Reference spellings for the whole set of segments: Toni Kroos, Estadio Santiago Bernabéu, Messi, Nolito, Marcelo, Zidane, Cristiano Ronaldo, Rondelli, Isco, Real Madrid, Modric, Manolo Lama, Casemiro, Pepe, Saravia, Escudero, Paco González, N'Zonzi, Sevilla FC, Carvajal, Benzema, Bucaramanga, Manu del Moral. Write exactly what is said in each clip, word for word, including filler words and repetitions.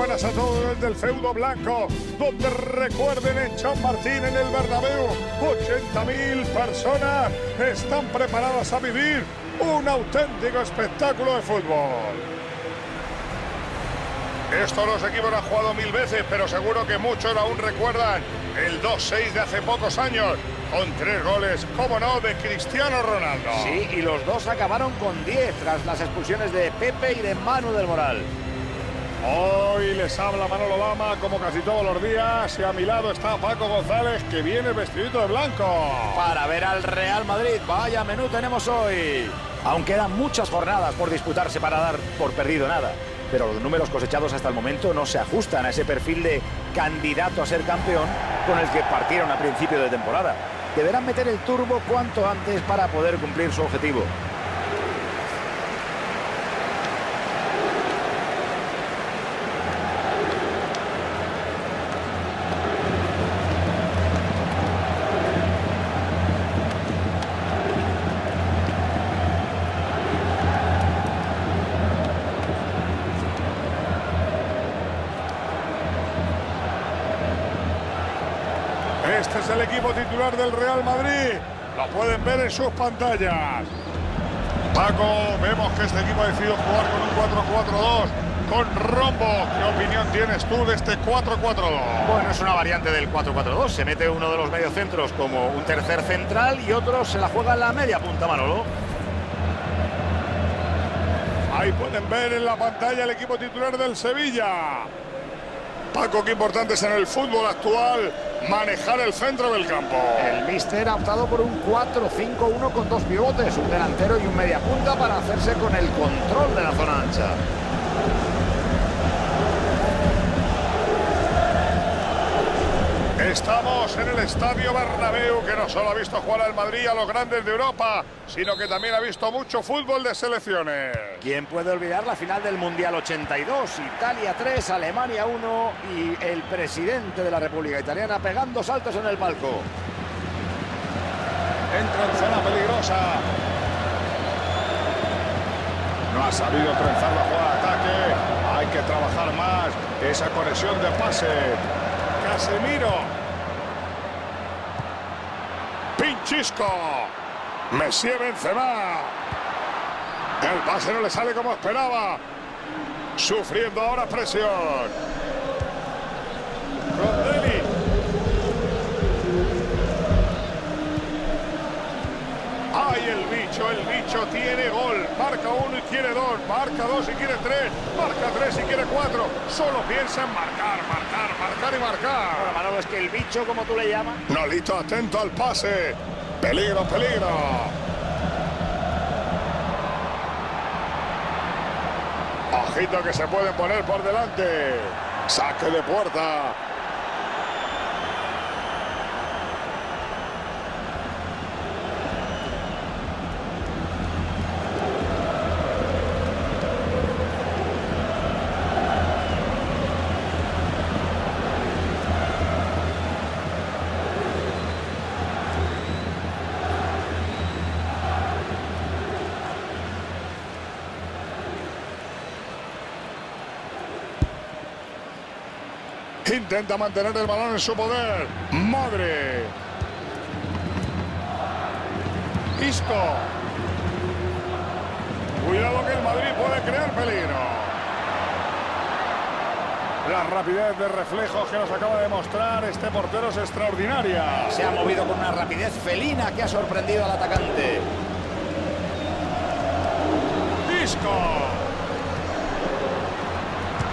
buenas a todos desde el feudo blanco, donde recuerden en San Martín, en el Bernabéu, ochenta mil personas están preparadas a vivir un auténtico espectáculo de fútbol. Esto los equipos han jugado mil veces, pero seguro que muchos aún recuerdan el dos seis de hace pocos años, con tres goles, cómo no, de Cristiano Ronaldo. Sí, y los dos acabaron con diez tras las expulsiones de Pepe y de Manu del Moral. Hoy les habla Manolo Lama, como casi todos los días, y a mi lado está Paco González, que viene vestidito de blanco. Para ver al Real Madrid, vaya menú tenemos hoy. Aún quedan muchas jornadas por disputarse para dar por perdido nada. Pero los números cosechados hasta el momento no se ajustan a ese perfil de candidato a ser campeón con el que partieron a principio de temporada. Deberán meter el turbo cuanto antes para poder cumplir su objetivo. Este es el equipo titular del Real Madrid. Lo pueden ver en sus pantallas. Paco, vemos que este equipo ha decidido jugar con un cuatro cuatro dos, con rombo. ¿Qué opinión tienes tú de este cuatro cuatro dos? Bueno, es una variante del cuatro cuatro dos. Se mete uno de los mediocentros como un tercer central y otro se la juega en la media punta, Manolo. Ahí pueden ver en la pantalla el equipo titular del Sevilla. Paco, qué importante es en el fútbol actual manejar el centro del campo. El míster ha optado por un cuatro cinco uno con dos pivotes, un delantero y un mediapunta para hacerse con el control de la zona ancha. Estamos en el Estadio Bernabéu, que no solo ha visto jugar al Madrid a los grandes de Europa, sino que también ha visto mucho fútbol de selecciones. ¿Quién puede olvidar la final del Mundial ochenta y dos? Italia tres, Alemania uno y el presidente de la República Italiana pegando saltos en el palco. Entra en zona peligrosa. No ha sabido trenzar la jugada de ataque. Hay que trabajar más esa conexión de pase. Casemiro. Pinchisco. Messi, Benzema. El pase no le sale como esperaba. Sufriendo ahora presión. Rondelli. ¡Ay, el bicho! El bicho tiene gol. Marca uno y quiere dos. Marca dos y quiere tres. Marca tres y quiere cuatro. Solo piensa en marcar, marcar, marcar y marcar. Bueno, Manolo, es que el bicho, como tú le llamas. Nolito, atento al pase. Peligro, peligro. Ojito que se puede poner por delante. Saque de puerta. Intenta mantener el balón en su poder. Modric. Isco. Cuidado que el Madrid puede crear peligro. La rapidez de reflejos que nos acaba de mostrar este portero es extraordinaria. Se ha movido con una rapidez felina que ha sorprendido al atacante. Isco.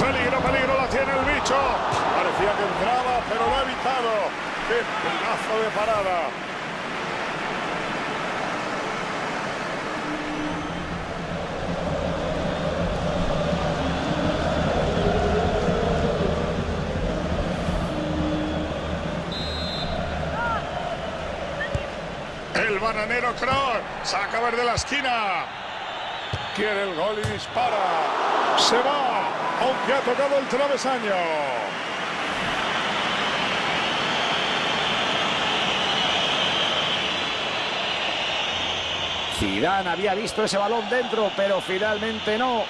Peligro, peligro, la tiene el bicho. Parecía que entraba, pero lo ha evitado. ¡Qué pedazo de parada! El bananero Kroos saca verde la esquina. Quiere el gol y dispara. Se va, aunque ha tocado el travesaño. Zidane había visto ese balón dentro, pero finalmente no.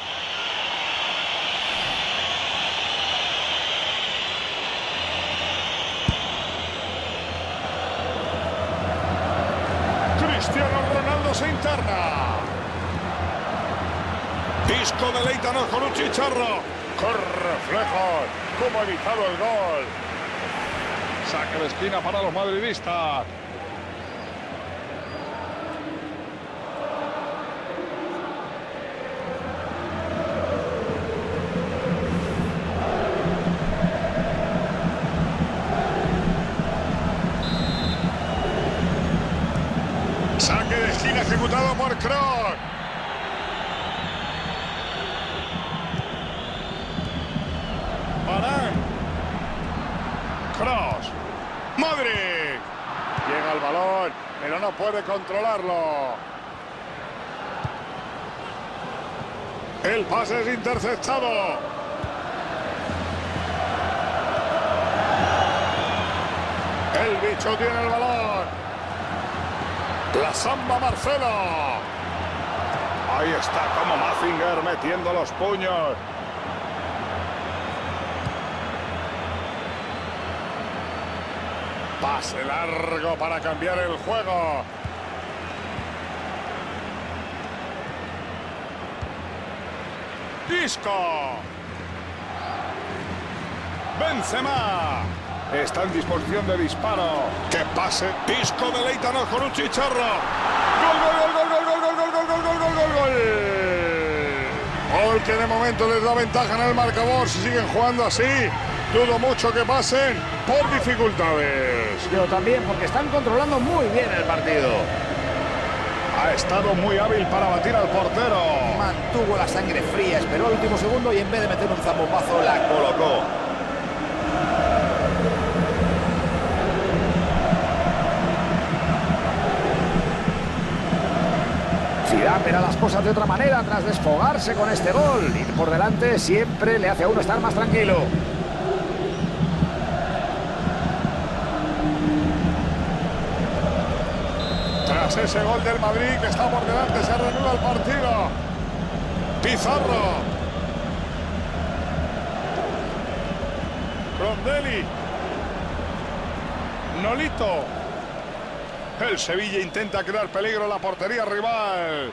defensa interna. Isco, deleítanos con un chicharro. Con reflejos, cómo ha evitado el gol. Saque de esquina para los madridistas. Saque de esquina ejecutado por Kroos. Barán. Kroos. Modric. Llega el balón, pero no puede controlarlo. El pase es interceptado. El bicho tiene el balón. La samba Marcelo. Ahí está como Mazinger metiendo los puños. Pase largo para cambiar el juego. Isco. Benzema. Está en disposición de disparo. ¡Qué pase! Isco, deleítanos con un chicharro. ¡Gol, gol, gol, gol, gol, gol, gol, gol, gol, gol, gol! Gol que de momento les da ventaja en el marcador. Si siguen jugando así, dudo mucho que pasen por dificultades. Yo también, porque están controlando muy bien el partido. Ha estado muy hábil para batir al portero. Mantuvo la sangre fría, esperó al último segundo y en vez de meter un zambombazo la colocó. Verá las cosas de otra manera tras desfogarse con este gol. Ir por delante siempre le hace a uno estar más tranquilo. Tras ese gol del Madrid que está por delante, se reanuda el partido. Pizarro. Rondelli. Nolito. El Sevilla intenta crear peligro en la portería rival.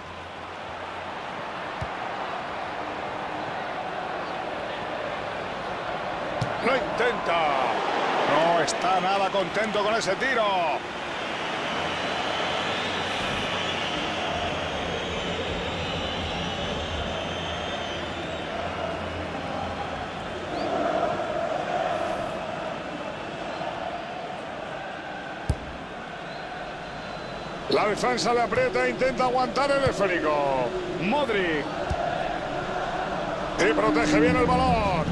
Lo intenta. No está nada contento con ese tiro. La defensa le aprieta e intenta aguantar el esférico. Modric. Y protege bien el balón.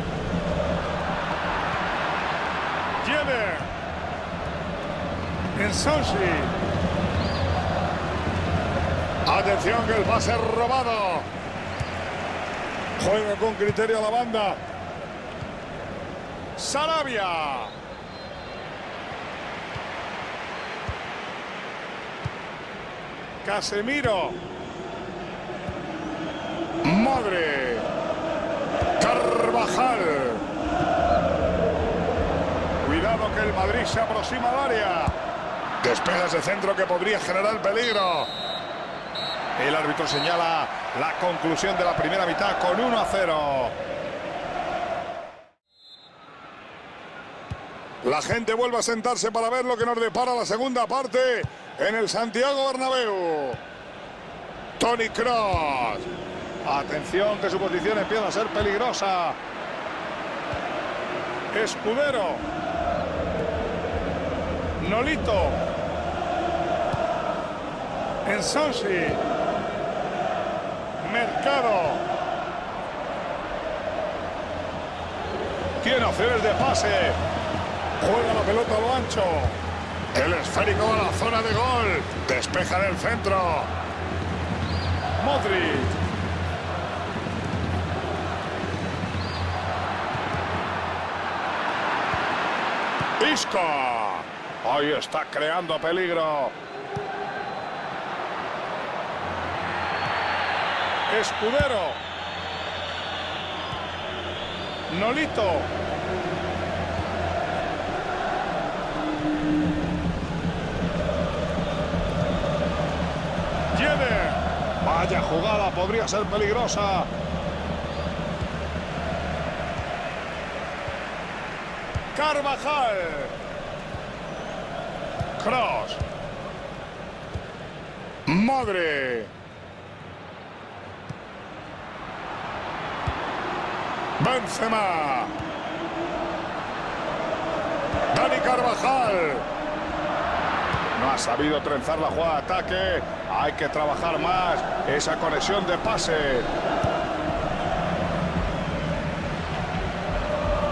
Lleve. N'Zonzi. Atención que el pase es robado. Juega con criterio a la banda. Saravia. Casemiro. Modric. Carvajal. Cuidado que el Madrid se aproxima al área. Despega ese centro que podría generar peligro. El árbitro señala la conclusión de la primera mitad con uno a cero. La gente vuelve a sentarse para ver lo que nos depara la segunda parte. En el Santiago Bernabéu. Toni Kroos. Atención que su posición empieza a ser peligrosa. Escudero. Nolito. N'Zonzi. Mercado. Tiene opciones de pase. Juega la pelota a lo ancho. El esférico a la zona de gol. Despeja en el centro. Modric. Isco. Ahí está creando peligro. Escudero. Nolito. Lleve. Vaya jugada, podría ser peligrosa. Carvajal. Kroos. Modric. Benzema. Dani Carvajal. No ha sabido trenzar la jugada de ataque. Hay que trabajar más esa conexión de pase.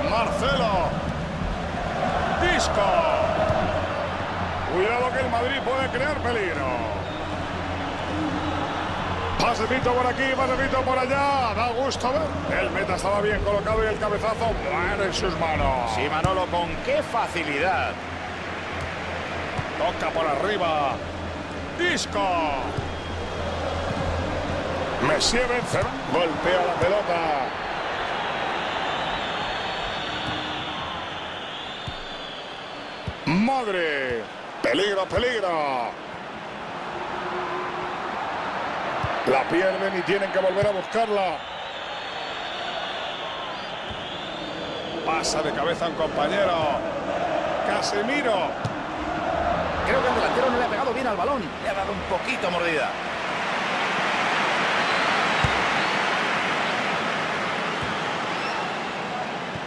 Marcelo. Isco. Cuidado que el Madrid puede crear peligro. Pasecito por aquí, pasecito por allá. Da gusto ver. El meta estaba bien colocado y el cabezazo muere en sus manos. Sí, Manolo, con qué facilidad. Toca por arriba. Disco. Messi Benzema. Golpea la pelota. Modric. Peligro, peligro. La pierden y tienen que volver a buscarla. Pasa de cabeza un compañero. Casemiro. Creo que el delantero no le ha pegado bien al balón. Le ha dado un poquito mordida.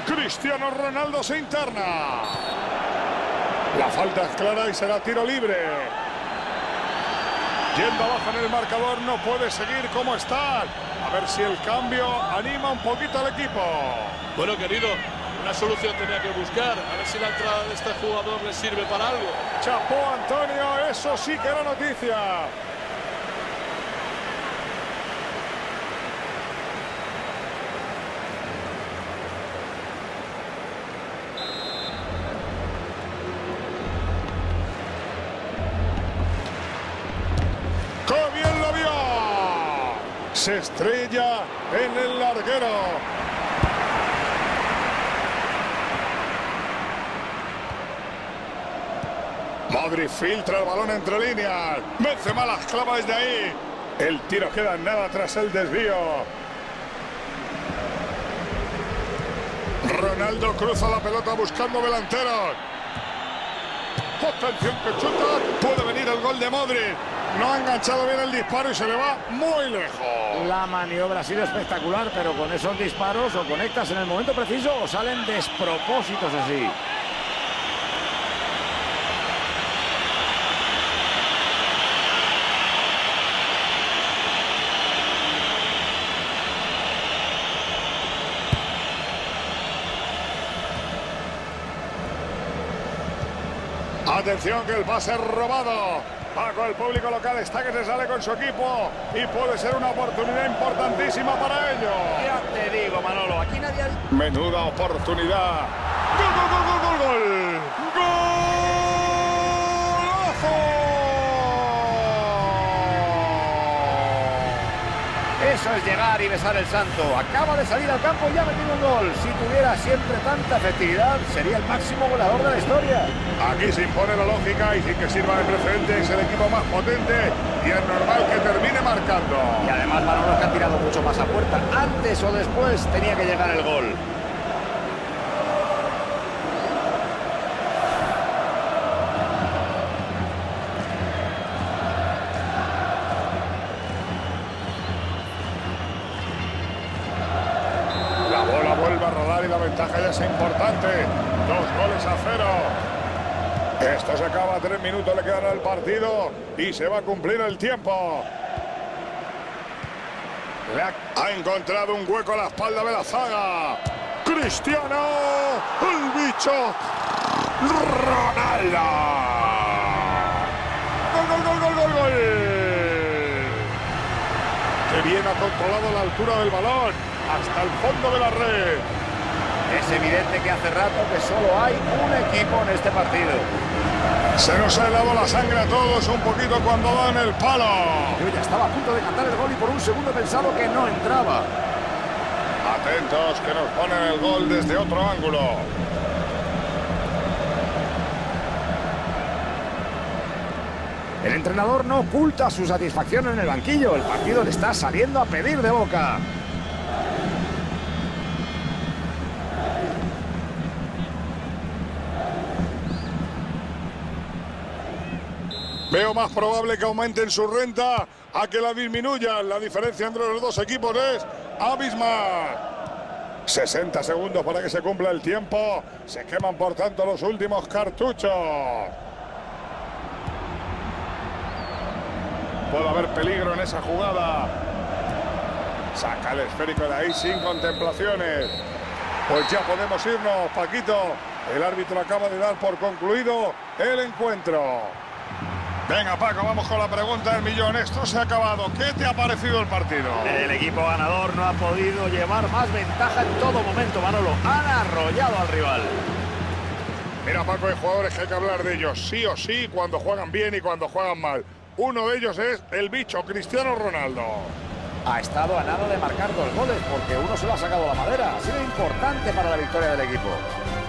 Cristiano Ronaldo se interna. La falta es clara y será tiro libre. Yendo abajo en el marcador, no puede seguir como está. A ver si el cambio anima un poquito al equipo. Bueno, querido, una solución tenía que buscar. A ver si la entrada de este jugador le sirve para algo. Chapó, Antonio, eso sí que era noticia. Se estrella en el larguero. Modric filtra el balón entre líneas. Benzema las clava desde ahí. El tiro queda en nada tras el desvío. Ronaldo cruza la pelota buscando delanteros. Atención que chuta. Puede venir el gol de Modric. No ha enganchado bien el disparo y se le va muy lejos. La maniobra ha sido espectacular, pero con esos disparos o conectas en el momento preciso o salen despropósitos así. Atención que el pase es robado. Paco, el público local está que se sale con su equipo y puede ser una oportunidad importantísima para ellos. Ya te digo, Manolo, aquí nadie... Menuda oportunidad. ¡Gol, gol, gol, gol, gol! ¡Golazo! Eso es llegar y besar el santo. Acaba de salir al campo y ya ha metido un gol. Si tuviera siempre tanta efectividad, sería el máximo goleador de la historia. Aquí se impone la lógica y sin que sirva de precedente es el equipo más potente y es normal que termine marcando. Y además Manolo, que ha tirado mucho más a puerta. Antes o después tenía que llegar el gol. La bola vuelve a rodar y la ventaja ya es importante. Dos goles a cero. Esto se acaba, tres minutos le quedan al partido y se va a cumplir el tiempo. Le ha... ha encontrado un hueco a la espalda de la zaga. Cristiano, el bicho, Ronaldo. ¡Gol, gol, gol, gol, gol, gol! Que bien ha controlado la altura del balón hasta el fondo de la red. Es evidente que hace rato que solo hay un equipo en este partido. Se nos ha helado la sangre a todos un poquito cuando dan el palo. Yo ya estaba a punto de cantar el gol y por un segundo he pensado que no entraba. Atentos que nos ponen el gol desde otro ángulo. El entrenador no oculta su satisfacción en el banquillo. El partido le está saliendo a pedir de boca. Veo más probable que aumenten su renta a que la disminuyan. La diferencia entre los dos equipos es abismal. sesenta segundos para que se cumpla el tiempo. Se queman, por tanto, los últimos cartuchos. Puede haber peligro en esa jugada. Saca el esférico de ahí sin contemplaciones. Pues ya podemos irnos, Paquito. El árbitro acaba de dar por concluido el encuentro. Venga, Paco, vamos con la pregunta del millón. Esto se ha acabado. ¿Qué te ha parecido el partido? El equipo ganador no ha podido llevar más ventaja en todo momento, Manolo. Han arrollado al rival. Mira, Paco, hay jugadores que hay que hablar de ellos sí o sí cuando juegan bien y cuando juegan mal. Uno de ellos es el bicho, Cristiano Ronaldo. Ha estado a nada de marcar dos goles porque uno se lo ha sacado a la madera. Ha sido importante para la victoria del equipo.